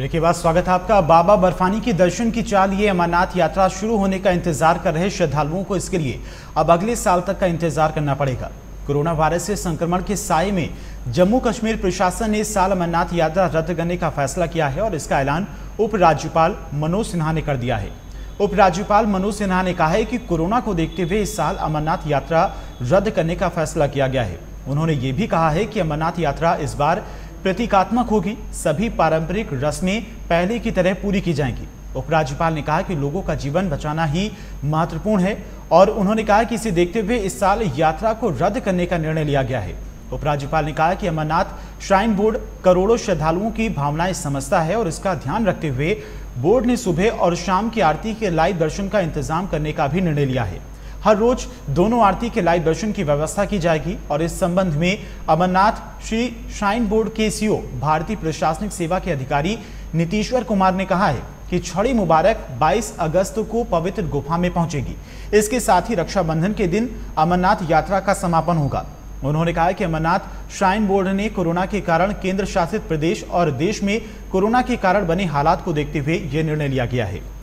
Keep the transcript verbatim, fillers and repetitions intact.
Break के बाद स्वागत है आपका। बाबा बर्फानी की दर्शन की चाल ये अमरनाथ यात्रा शुरू होने का इंतजार कर रहे श्रद्धालुओं को इसके लिए अब अगले साल तक का इंतजार करना पड़ेगा। कोरोना वायरस से संक्रमण के साए में जम्मू कश्मीर प्रशासन ने इस साल अमरनाथ यात्रा रद्द करने का फैसला किया है और इसका ऐलान उपराज्यपाल मनोज सिन्हा ने कर दिया है। उपराज्यपाल मनोज सिन्हा ने कहा है कि कोरोना को देखते हुए इस साल अमरनाथ यात्रा रद्द करने का फैसला किया गया है। उन्होंने ये भी कहा है कि अमरनाथ यात्रा इस बार प्रतीकात्मक होगी, सभी पारंपरिक रस्में पहले की तरह पूरी की जाएंगी। उपराज्यपाल ने कहा कि लोगों का जीवन बचाना ही महत्वपूर्ण है और उन्होंने कहा कि इसे देखते हुए इस साल यात्रा को रद्द करने का निर्णय लिया गया है। उपराज्यपाल ने कहा कि अमरनाथ श्राइन बोर्ड करोड़ों श्रद्धालुओं की भावनाएं समझता है और इसका ध्यान रखते हुए बोर्ड ने सुबह और शाम की आरती के लाइव दर्शन का इंतजाम करने का भी निर्णय लिया है। हर रोज दोनों आरती के लाइव दर्शन की व्यवस्था की जाएगी और इस संबंध में अमरनाथ श्री श्राइन बोर्ड के सीईओ भारतीय प्रशासनिक सेवा के अधिकारी नीतीश्वर कुमार ने कहा है कि छड़ी मुबारक बाईस अगस्त को पवित्र गुफा में पहुंचेगी। इसके साथ ही रक्षाबंधन के दिन अमरनाथ यात्रा का समापन होगा। उन्होंने कहा कि अमरनाथ श्राइन बोर्ड ने कोरोना के कारण केंद्र शासित प्रदेश और देश में कोरोना के कारण बने हालात को देखते हुए यह निर्णय लिया गया है।